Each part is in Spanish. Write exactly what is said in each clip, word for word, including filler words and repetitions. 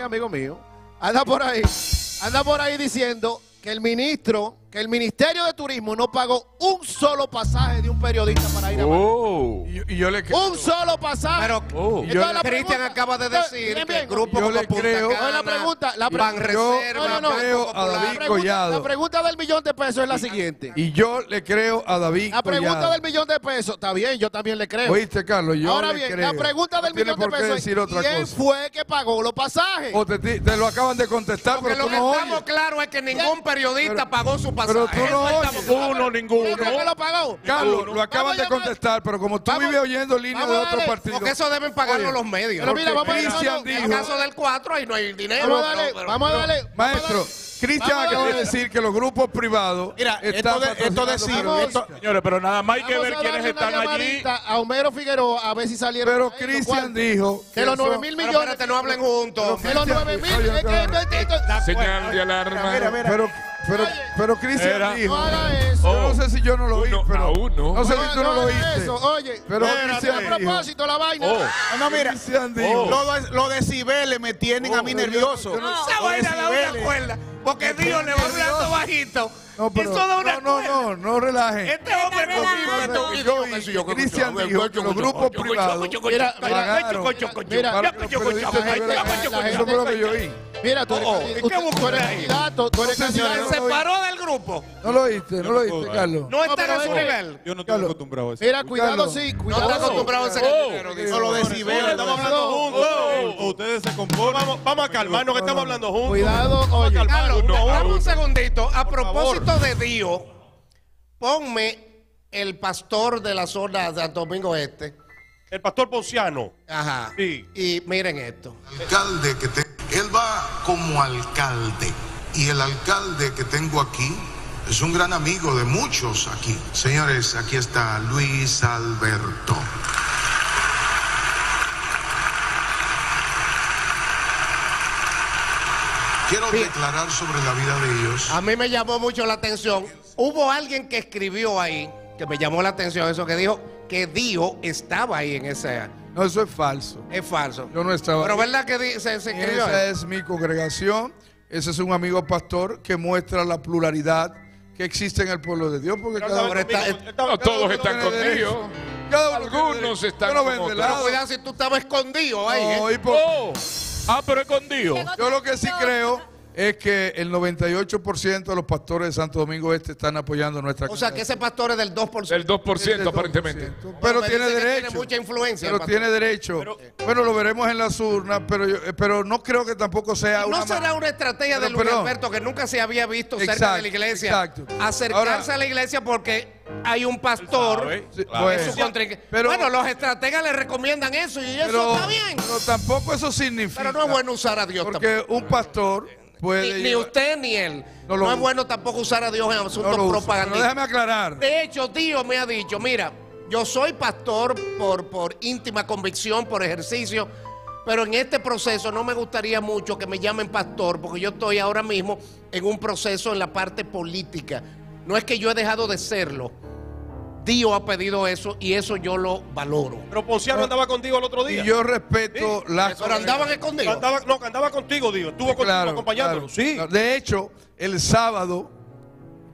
es amigo mío, anda por ahí, anda por ahí diciendo que el ministro, que el Ministerio de Turismo no pagó un solo pasaje de un periodista para ir a Madrid. Oh. Y yo, y yo le creo. Un solo pasaje. Pero oh. Cristian acaba de decir bien, bien, que el grupo yo le creo. Cana, no, la pregunta, la pre reserva, no, no, no. Creo a David la, pregunta, la pregunta del millón de pesos es la siguiente. Y yo le creo a David. La pregunta Collado. Del millón de pesos, está bien, yo también le creo. Oíste, Carlos, yo ahora le bien, creo. La pregunta del no millón de pesos es ¿quién cosa? Fue que pagó los pasajes? O te, te lo acaban de contestar, porque pero tú lo que no estamos claro es que ningún periodista pagó su pasaje. Pero tú no oyes uno, ninguno. ¿Quién lo pagó? Carlos, lo acaban de contestar, pero como tú vives oyendo líneas de otros partidos. Porque eso deben pagarlo los medios. Pero mira, vamos a darle. En el caso del cuatro, ahí no hay dinero. Vamos a darle. Maestro, Cristian acaba de decir que los grupos privados. Mira, esto decimos. Señores, pero nada más hay que ver quiénes están allí. A Homero Figueroa, a ver si salieron. Pero Cristian dijo que los nueve mil millones. No hablen juntos. Que los nueve mil. Señal de alarma. Mira, mira. Pero, pero Cristian dijo, no, yo no sé si yo no lo oí, pero uno. No sé si tú no, no lo oíste. Oye, pero a propósito la vaina. Oh. No, mira, los lo decibeles me tienen oh, a mí nervioso. No, no, esa vaina da una cuerda, porque Dios le va hablando bajito. No, pero, eso da una no, no, no, no relajen. Este hombre conmigo. Cristian dijo que los grupos privados pagaron. Mira, eso fue lo que yo oí. Mira, tú eres, oh, oh. Usted, tú eres candidato, tú eres no, candidato. Se separó del grupo. No lo oíste, no, no lo oíste, Carlos. No está no, en su nivel. Yo no estoy acostumbrado a eso. Mira, cuidado, sí, cuidado. No está acostumbrado a ese candidato. No lo decibel, estamos hablando juntos. Ustedes se conforman. Vamos a calmarnos, que estamos hablando juntos. Cuidado, oye. Carlos, un segundito. A propósito de Dios, ponme el pastor de la zona de Santo Domingo Este. El pastor Ponciano. Ajá. Sí. Y miren esto. Alcalde que te... Él va como alcalde, y el alcalde que tengo aquí es un gran amigo de muchos aquí. Señores, aquí está Luis Alberto. Quiero sí. declarar sobre la vida de ellos. A mí me llamó mucho la atención. Hubo alguien que escribió ahí, que me llamó la atención, eso que dijo, que Dios estaba ahí en ese... No, eso es falso. Es falso. Yo no estaba. Pero verdad que se, se escribió. Esa es mi congregación. Ese es un amigo pastor que muestra la pluralidad que existe en el pueblo de Dios. Porque cada uno está, está, cada todos uno están contigo. Cada uno algunos están contigo. Pero cuidado si tú estabas escondido ahí. No, ¿eh? oh. Ah, pero escondido. Yo lo que sí creo es que el noventa y ocho por ciento de los pastores de Santo Domingo Este están apoyando nuestra causa. O sea, que ese pastor es del dos por ciento. Del dos por ciento, del dos por ciento aparentemente. Pero, pero tiene derecho. Tiene mucha influencia. Pero tiene derecho. Pero, bueno, lo veremos en las urnas, pero, yo, pero no creo que tampoco sea una... No será una estrategia pero, de Luis perdón. Alberto que nunca se había visto cerca exacto, de la iglesia. Exacto. Acercarse ahora, a la iglesia porque... Hay un pastor sí, claro. su pero, bueno, los estrategas le recomiendan eso y eso pero, está bien. Pero tampoco eso significa. Pero no es bueno usar a Dios porque tampoco. Porque un pastor puede. Ni, ni usted ni él. No, no es bueno tampoco usar a Dios en asuntos no propagandísticos. Déjame aclarar. De hecho, Dios me ha dicho: mira, yo soy pastor por, por íntima convicción, por ejercicio. Pero en este proceso no me gustaría mucho que me llamen pastor porque yo estoy ahora mismo en un proceso en la parte política. No es que yo he dejado de serlo. Dios ha pedido eso y eso yo lo valoro. Pero Ponciano andaba contigo el otro día. Y yo respeto sí, las... Pero andaban escondidos. Andaba, no, andaba contigo, Dios. Estuvo sí, contigo claro, acompañándolo. Claro. Sí. De hecho, el sábado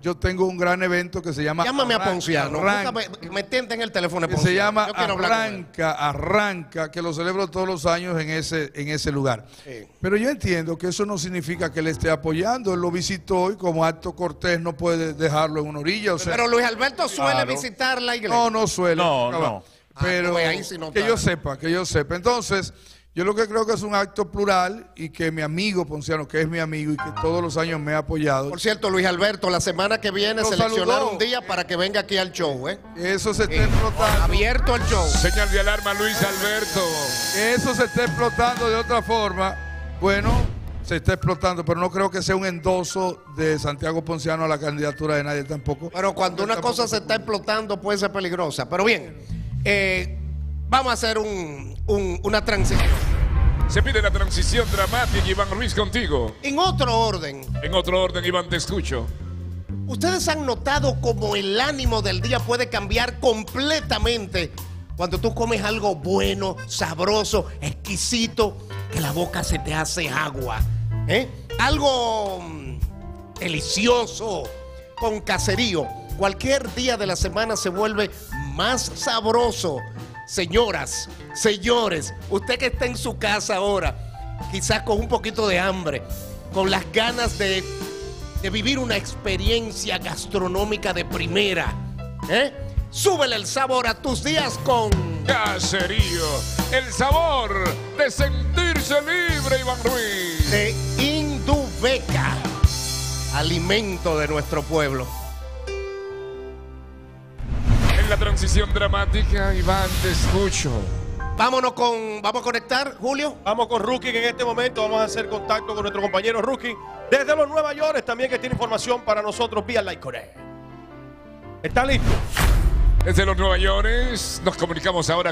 yo tengo un gran evento que se llama... Llámame Arranca, a Ponciano. Arranca, me, me tienten el teléfono de Ponciano. Se llama Arranca, Arranca, que lo celebro todos los años en ese, en ese lugar. Sí. Pero yo entiendo que eso no significa que él esté apoyando. Él lo visitó y como acto cortés no puede dejarlo en una orilla. O sea, pero Luis Alberto suele claro. visitar la iglesia. No, no suele. No, no. no. Pero ah, pues ahí sí no que yo sepa, que yo sepa. Entonces... Yo lo que creo que es un acto plural y que mi amigo Ponciano, que es mi amigo y que todos los años me ha apoyado. Por cierto, Luis Alberto, la semana que viene seleccionar un día para que venga aquí al show, ¿eh? Eso se está eh, explotando. Abierto al show. Señal de alarma, Luis Alberto. Eso se está explotando de otra forma. Bueno, se está explotando, pero no creo que sea un endoso de Santiago Ponciano a la candidatura de nadie tampoco. Pero cuando una cosa se está explotando puede ser peligrosa. Pero bien, eh... vamos a hacer un, un, una transición. Se pide la transición dramática, Iván Ruiz, contigo. En otro orden. En otro orden, Iván, te escucho. Ustedes han notado cómo el ánimo del día puede cambiar completamente Cuando tú comes algo bueno, sabroso, exquisito, que la boca se te hace agua, ¿eh? Algo delicioso, con caserío. Cualquier día de la semana se vuelve más sabroso. Señoras, señores, usted que está en su casa ahora, quizás con un poquito de hambre, con las ganas de, de vivir una experiencia gastronómica de primera, ¿eh? Súbele el sabor a tus días con Caserío, el sabor de sentirse libre, Iván Ruiz. De Indubeca, alimento de nuestro pueblo. La transición dramática, Iván, te escucho. Vámonos con... ¿Vamos a conectar, Julio? Vamos con Rookie, que en este momento vamos a hacer contacto con nuestro compañero Rookie desde los Nueva York, también que tiene información para nosotros vía Lycoré. ¿Está listo? Desde los Nueva York nos comunicamos ahora